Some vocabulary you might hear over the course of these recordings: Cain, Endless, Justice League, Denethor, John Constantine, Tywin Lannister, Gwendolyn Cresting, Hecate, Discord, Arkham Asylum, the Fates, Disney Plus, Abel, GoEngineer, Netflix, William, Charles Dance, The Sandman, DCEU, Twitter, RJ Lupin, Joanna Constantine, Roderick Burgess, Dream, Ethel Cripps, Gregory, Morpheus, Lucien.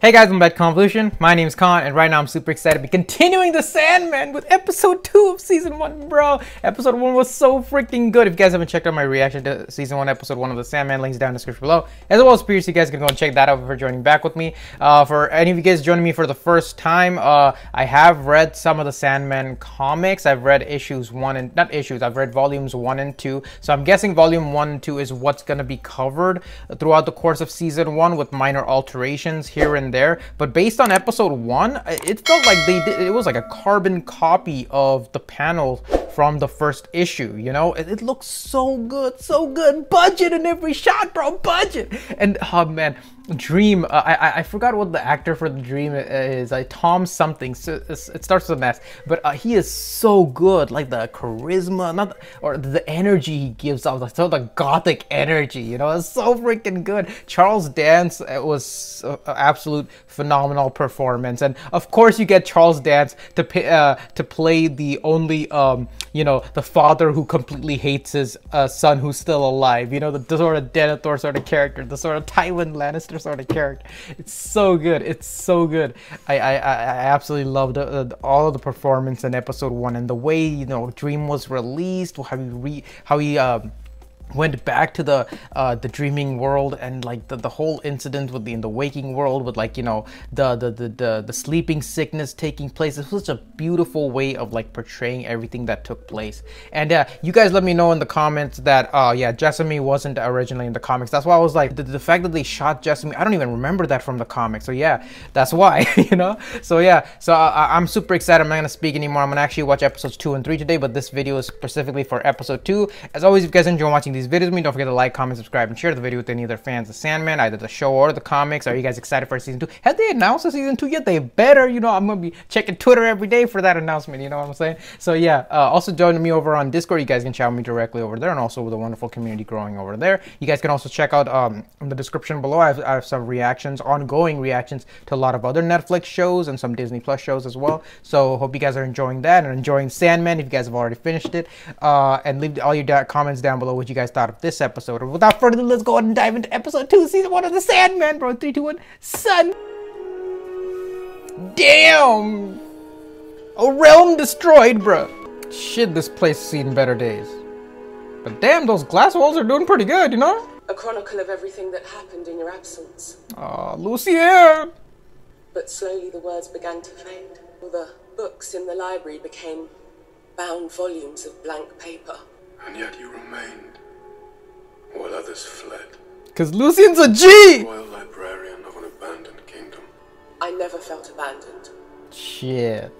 Hey guys, I'm back to Convolution. My name's Con, and right now I'm super excited to be continuing The Sandman with episode 2 of season 1, bro. Episode 1 was so freaking good. If you guys haven't checked out my reaction to season 1, episode 1 of The Sandman, links down in the description below. As well as previously, you guys can go and check that out for joining back with me. For any of you guys joining me for the first time, I have read some of the Sandman comics. I've read I've read volumes 1 and 2. So I'm guessing volume 1 and 2 is what's going to be covered throughout the course of season 1 with minor alterations here and there, but based on episode 1, it felt like it was like a carbon copy of the panel from the first issue, you know? It looks so good, budget in every shot, bro, budget! And oh man, Dream, I forgot what the actor for the Dream is, like Tom something, so it starts with a mess, but he is so good, like the charisma, the energy he gives off, like sort of the gothic energy, you know, it's so freaking good. Charles Dance was absolute phenomenal performance, and of course you get Charles Dance to play the only, you know, the father who completely hates his son who's still alive, you know, the sort of Denethor sort of character, the sort of Tywin Lannister sort of character. It's so good. It's so good. I absolutely loved all of the performance in episode 1 and the way, you know, Dream was released, how he went back to the dreaming world, and like the whole incident with in the waking world with, like, you know, the sleeping sickness taking place. It's such a beautiful way of like portraying everything that took place. And you guys let me know in the comments that yeah, Jessamy wasn't originally in the comics. That's why I was like, the fact that they shot Jessamy, I don't even remember that from the comics. So yeah, that's why. You know, so yeah, so I'm super excited. I'm not gonna speak anymore. I'm gonna actually watch episodes 2 and 3 today, but this video is specifically for episode 2. As always, if you guys enjoy watching these videos with me, don't forget to like, comment, subscribe, and share the video with any other fans of Sandman, either the show or the comics. Are you guys excited for season 2? Have they announced a season 2 yet? They better, you know. I'm gonna be checking Twitter every day for that announcement, you know what I'm saying? So yeah, also join me over on Discord. You guys can chat with me directly over there, and also with a wonderful community growing over there. You guys can also check out in the description below, I have some reactions, ongoing reactions to a lot of other Netflix shows and some Disney Plus shows as well. So hope you guys are enjoying that and enjoying Sandman if you guys have already finished it, and leave all your comments down below what you guys thought of this episode. Without further ado, let's go ahead and dive into episode 2, season 1 of The Sandman, bro. 3, 2, 1, sun. Damn! A realm destroyed, bro. Shit, this place has seen better days. But damn, those glass walls are doing pretty good, you know? A chronicle of everything that happened in your absence. Aw, Lucien! But slowly the words began to fade. The books in the library became bound volumes of blank paper. And yet you remained. While others fled. Because Lucien's a G! Royal librarian of an abandoned kingdom. I never felt abandoned. Shit.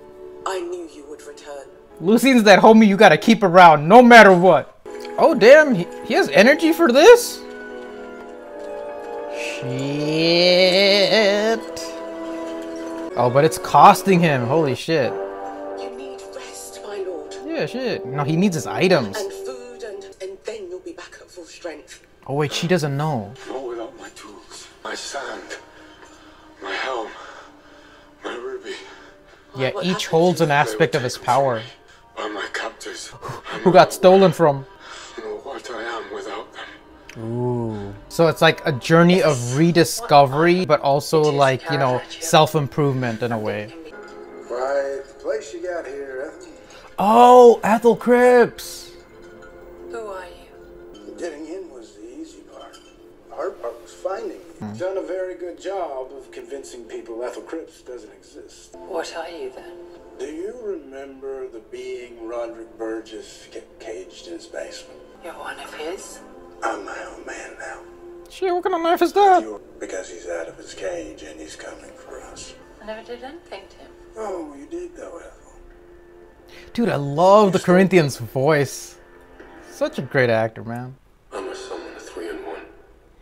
I knew you would return. Lucien's that homie you gotta keep around no matter what. Oh damn, he has energy for this? Shit. Oh, but it's costing him. Holy shit. You need rest, my lord. Yeah, shit. No, he needs his items. And strength. Oh wait, she doesn't know. Not without my tools, my sand, my helm, my ruby. Yeah, each holds an aspect of his power. By my captors, who got stolen from. You know what I am without them. Ooh. So it's like a journey of rediscovery, but also like, you know, self-improvement in a way. By the place you got here, Ethel. Oh, Ethel Cripps. Done a very good job of convincing people Ethel Cripps doesn't exist. What are you then? Do you remember the being Roderick Burgess kept caged in his basement? You're one of his? I'm my own man now. Shit, what kind of knife is that? Because he's out of his cage and he's coming for us. I never did anything to him. Oh, you did though, Ethel. Dude, I love the Corinthian's voice. Such a great actor, man. I'm a summon of 3 in 1.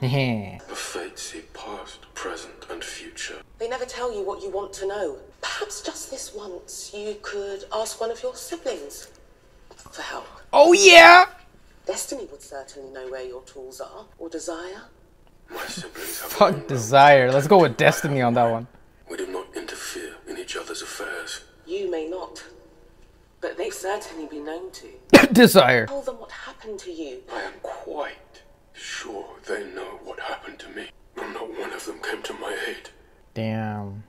Yeah. The Fates see past, present, and future. They never tell you what you want to know. Perhaps just this once, you could ask one of your siblings for help. Oh yeah! Destiny would certainly know where your tools are, or desire. My siblings have fuck desire. Let's go with destiny on that one. We do not interfere in each other's affairs. You may not, but they've certainly been known to. Desire. Tell them what happened to you. I am quite sure they know what happened to me. But not one of them came to my aid. Damn.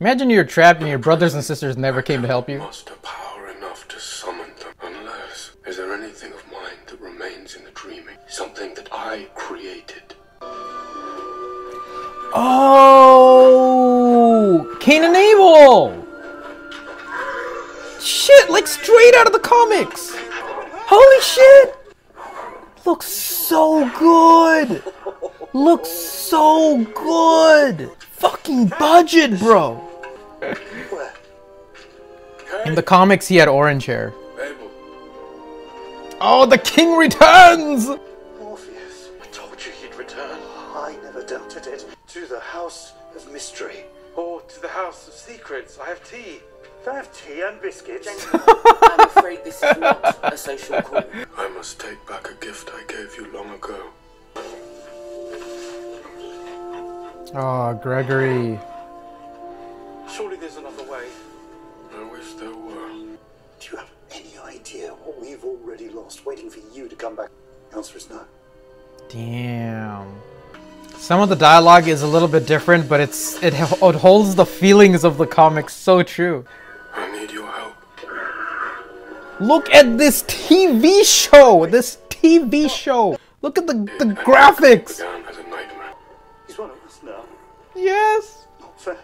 Imagine you're trapped and your brothers and sisters never came to help you. Muster power enough to summon them. Unless, is there anything of mine that remains in the dreaming? Something that I created. Oh! Cain and Abel! Shit, like straight out of the comics! Holy shit! Looks so good! Looks so good! Fucking budget, bro! In the comics, he had orange hair. Oh, the king returns! Morpheus, I told you he'd return. I never doubted it. To the house of mystery. Or to the house of secrets. I have tea. Can I have tea and biscuits? I'm afraid this is not a social call. I must take back a gift I gave you long ago. Oh, Gregory. Surely there's another way. I wish there were. Do you have any idea what we've already lost waiting for you to come back? The answer is no. Damn. Some of the dialogue is a little bit different, but it holds the feelings of the comics so true. I need your help. Look at this TV show! This TV show! Look at the graphics! He's one of us now. Yes. Not fair. No,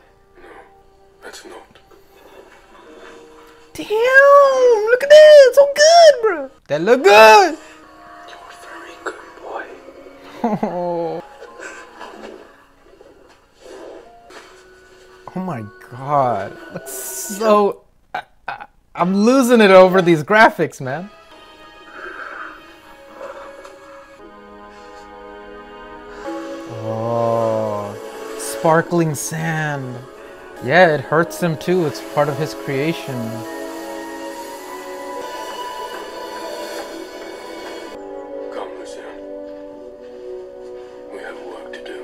that's not. Damn! Look at this. So good, bro. That look good. You're a very good boy. Oh. Oh my god. Looks so. I'm losing it over these graphics, man. Sparkling sand. Yeah, it hurts him too. It's part of his creation. Come, Lucien. We have work to do.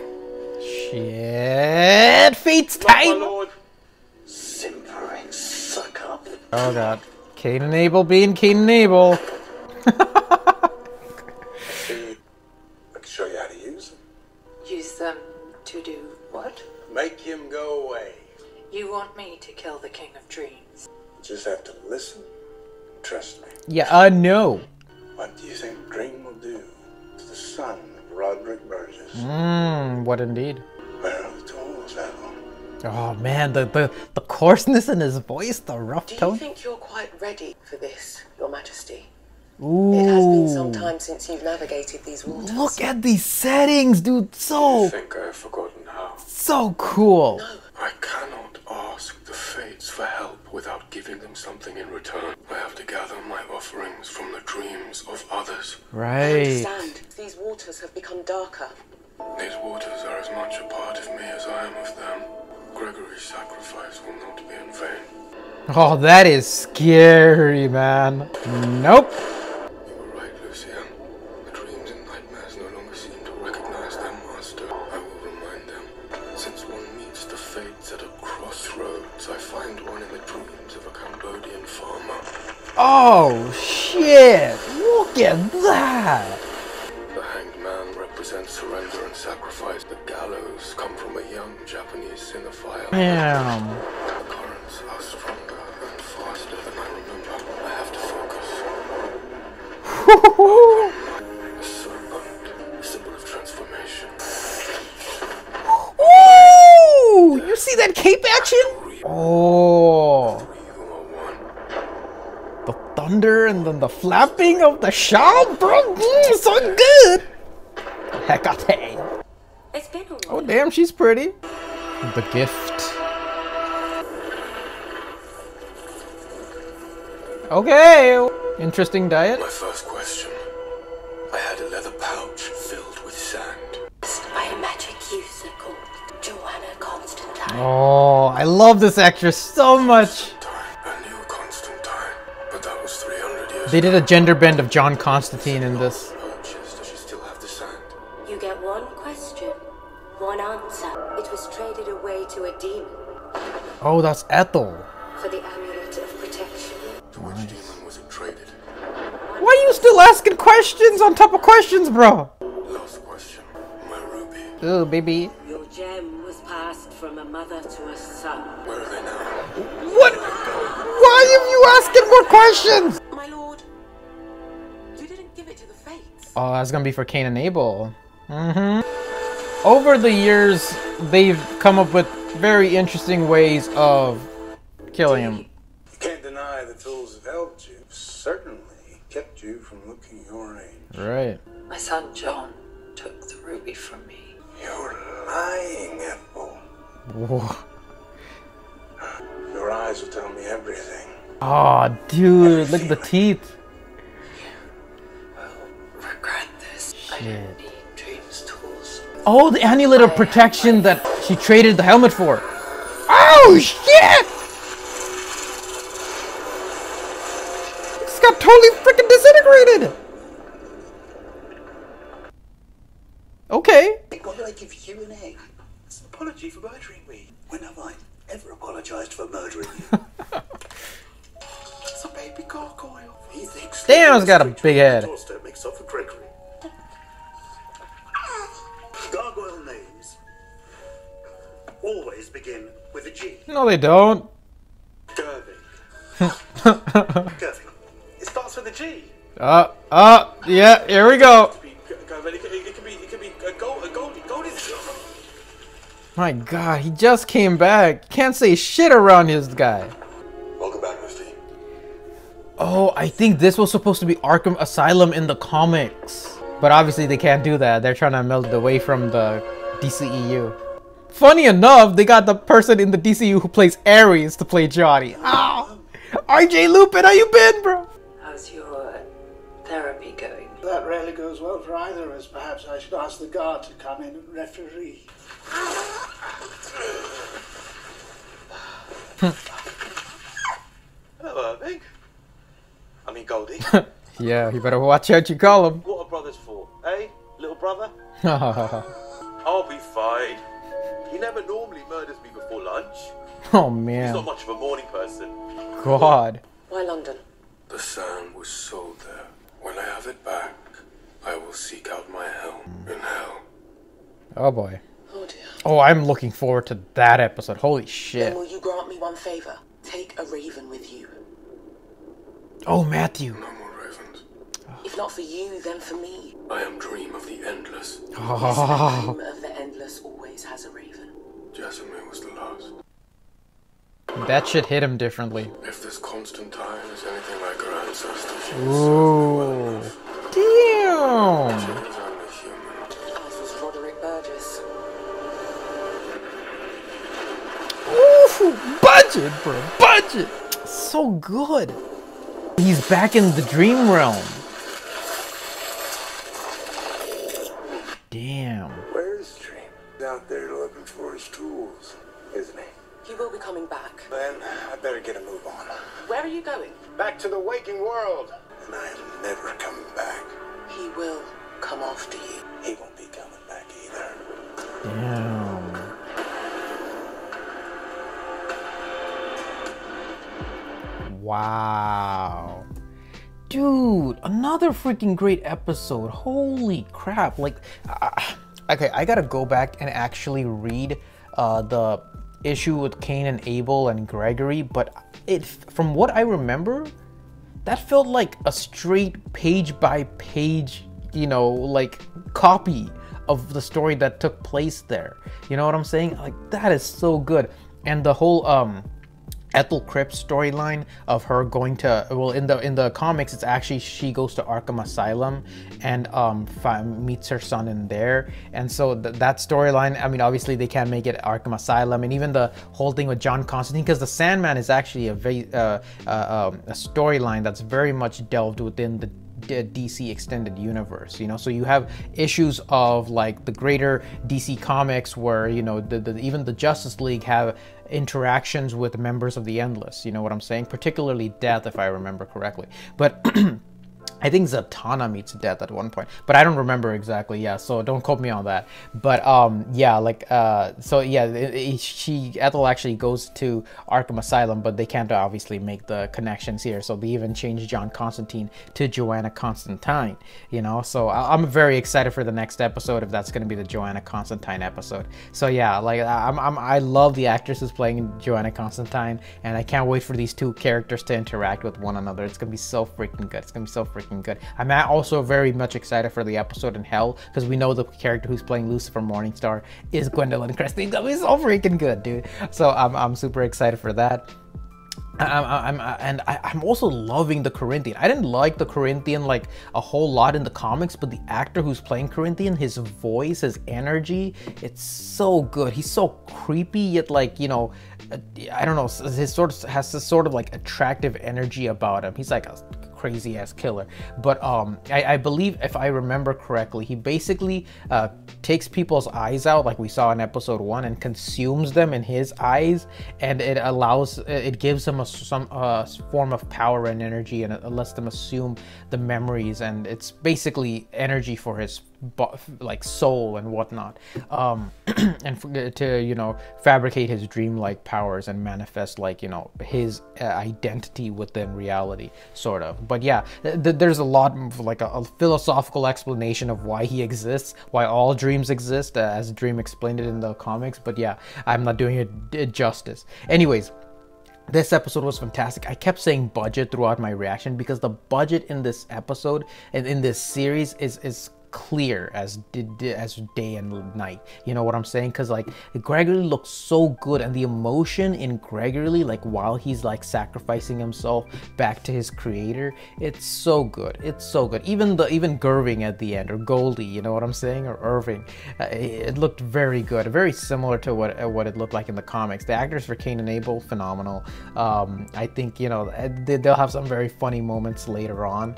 Shit! Fate's time! Simpering suck up. Oh god. Cain and Abel being Cain and Abel. See, I can show you how to use them. Use them to do what? Make him go away. You want me to kill the king of dreams? You just have to listen. Trust me. Yeah, I know. What do you think Dream will do to the son of Roderick Burgess? Mmm, what indeed? Where are the tools, Ethel? Oh man, the coarseness in his voice, the rough tone. Do you think you're quite ready for this, Your Majesty? Ooh. It has been some time since you've navigated these waters. Look at these settings, dude. So. I think I've forgotten how. So cool. No. I cannot ask the Fates for help without giving them something in return. I have to gather my offerings from the dreams of others. Right. I understand. These waters have become darker. These waters are as much a part of me as I am of them. Gregory's sacrifice will not be in vain. Oh, that is scary, man. Nope. Oh shit! Look at that! The hanged man represents surrender and sacrifice. The gallows come from a young Japanese cinephile. Damn. The currents are stronger and faster than I remember. I have to focus. A serpent, a symbol of transformation. Ooh! You see that cape action? Oh. The thunder and then the flapping of the shell, bro. So good. Hecate. It's been a while. Oh damn, she's pretty. The gift. Okay. Interesting diet. My first question. I had a leather pouch filled with sand. By a magic user called Joanna Constantine. Oh, I love this actress so much. They did a gender bend of John Constantine in this. You get one question, one answer. It was traded away to a demon. Oh, that's Ethel. For the amulet of protection. To which demon was it traded? Why are you still asking questions on top of questions, bro? Last question, my ruby. Ooh, baby. Your gem was passed From a mother to a son. Where are they now? What? Why are you asking more questions? My lord, you didn't give it to the Fates. Oh, that's gonna be for Cain and Abel. Mm-hmm. Over the years, they've come up with very interesting ways of killing him. You can't deny the tools have helped you. Certainly kept you from looking your age. Right. My son John took the ruby from me. You're lying, Apple. Whoa. Your eyes will tell me everything. Oh, dude, everything. Look at the teeth. You will regret this. Shit. I didn't need Dream's tools. Oh, the anti-litter protection that she traded the helmet for. Oh, shit! This got totally freaking disintegrated. Okay. Why did I give you an egg? It's an apology for murdering me. When have I ever apologized for murdering you? It's a baby gargoyle. He thinks Dan's got a big head. Makes up for Gregory. Gargoyle names always begin with a G. No, they don't. Gerving. Gerving. It starts with a G. Yeah, here we go. My god, he just came back. Can't say shit around his guy. Welcome back, Misty. Oh, I think this was supposed to be Arkham Asylum in the comics. But obviously they can't do that. They're trying to melt away from the DCEU. Funny enough, they got the person in the DCEU who plays Ares to play Johnny. Ow! RJ Lupin, how you been, bro? How's your therapy going? That rarely goes well for either of us. Perhaps I should ask the guard to come in and referee. Hello, Big. I mean Goldie. Yeah, you better watch out you call him. What are brothers for, eh, little brother? I'll be fine. He never normally murders me before lunch. Oh man. He's not much of a morning person. God. Why London? The sand was sold there. When I have it back, I will seek out my home in hell. Oh boy. Oh dear. Oh, I'm looking forward to that episode. Holy shit. Then will you grant me one favor? Take a raven with you. Oh, Matthew. No more ravens. If not for you, then for me. I am Dream of the Endless. Oh. Yes, the Dream of the Endless always has a raven. Jasmine was the last. That shit hit him differently. If this Constantine is anything like her ancestors, she was so well enough. Damn. As was Roderick Burgess. Ooh, budget, bro, budget. So good. He's back in the dream realm. Damn. Where's Dream? He's out there looking for his tools, isn't he? He will be coming back. Then I better get a move on. Where are you going? Back to the waking world. And I'll never come back. He will come after you. He won't be coming back either. Damn. Wow. Dude, another freaking great episode. Holy crap. Like, okay, I gotta go back and actually read the issue with Cain and Abel and Gregory, but from what I remember, that felt like a straight page by page, you know, like copy of the story that took place there. You know what I'm saying? Like, that is so good. And the whole, Ethel Cripps storyline of her going to, well, in the comics it's actually she goes to Arkham Asylum and meets her son in there, and so that storyline, I mean obviously they can't make it Arkham Asylum, and even the whole thing with John Constantine, because the Sandman is actually a storyline that's very much delved within the DC extended universe, you know, so you have issues of like the greater DC comics where, you know, even the Justice League have interactions with members of the Endless, you know what I'm saying, particularly Death if I remember correctly, but I think Zatanna meets death at one point, but I don't remember exactly. Yeah, so don't quote me on that. But yeah, like so yeah, Ethel actually goes to Arkham Asylum, but they can't obviously make the connections here. So they even changed John Constantine to Joanna Constantine. You know, so I'm very excited for the next episode if that's going to be the Joanna Constantine episode. So yeah, like I love the actress who's playing Joanna Constantine, and I can't wait for these two characters to interact with one another. It's gonna be so freaking good. It's gonna be so freaking good. I'm also very much excited for the episode in hell, because we know the character who's playing Lucifer Morningstar is Gwendolyn Cresting. That was so freaking good, dude. So I'm super excited for that. I'm also loving the Corinthian. I didn't like the Corinthian like a whole lot in the comics, but the actor who's playing Corinthian, his voice, his energy, it's so good. He's so creepy yet, like, you know, I don't know, his sort of has this sort of like attractive energy about him. He's like a crazy ass killer. But I believe, if I remember correctly, he basically takes people's eyes out, like we saw in episode 1, and consumes them in his eyes, and it allows, it gives them some form of power and energy, and it lets them assume the memories, and it's basically energy for his like soul and whatnot, and to, you know, fabricate his dreamlike powers and manifest, like, you know, his identity within reality, sort of. But yeah, there's a lot of like a philosophical explanation of why he exists, why all dreams exist, as Dream explained it in the comics. But yeah, I'm not doing it justice. Anyways, this episode was fantastic. I kept saying budget throughout my reaction, because the budget in this episode and in this series is clear as day and night. You know what I'm saying? Because like Gregory looks so good, and the emotion in Gregory, like while he's like sacrificing himself back to his creator, it's so good. It's so good. Even Gerving at the end, or Goldie, you know what I'm saying, or Irving, it looked very good, very similar to what it looked like in the comics. The actors for Cain and Abel, phenomenal. I think, you know, they'll have some very funny moments later on.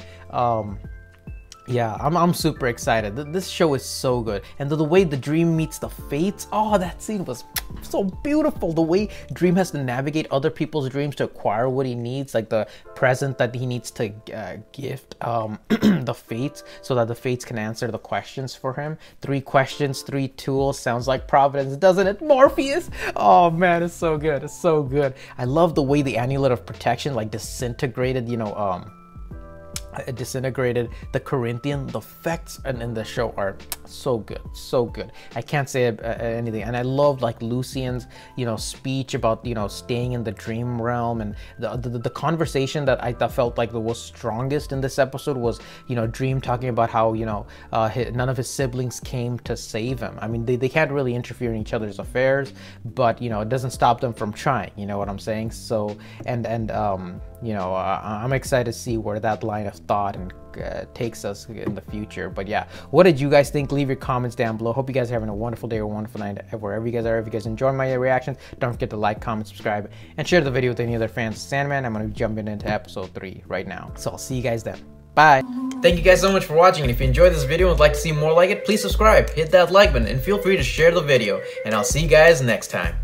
Yeah, I'm super excited. This show is so good. And the way the Dream meets the Fates, oh, that scene was so beautiful. The way Dream has to navigate other people's dreams to acquire what he needs, like the present that he needs to gift the Fates, so that the Fates can answer the questions for him. 3 questions, 3 tools, sounds like Providence, doesn't it, Morpheus? Oh man, it's so good, it's so good. I love the way the amulet of protection like disintegrated, you know, disintegrated the Corinthian. The effects in the show are so good, so good. I can't say anything. And I love like Lucien's, you know, speech about, you know, staying in the dream realm, and the conversation that I felt like was strongest in this episode was, you know, Dream talking about how, you know, none of his siblings came to save him. I mean, they can't really interfere in each other's affairs, but you know, it doesn't stop them from trying. You know what I'm saying? So you know, I'm excited to see where that line of thought and takes us in the future. But yeah, what did you guys think? Leave your comments down below. Hope you guys are having a wonderful day or wonderful night wherever you guys are. If you guys enjoyed my reactions, don't forget to like, comment, subscribe, and share the video with any other fans. Sandman, I'm going to be jumping into episode 3 right now. So I'll see you guys then. Bye. Thank you guys so much for watching, and if you enjoyed this video and would like to see more like it, please subscribe, hit that like button, and feel free to share the video. And I'll see you guys next time.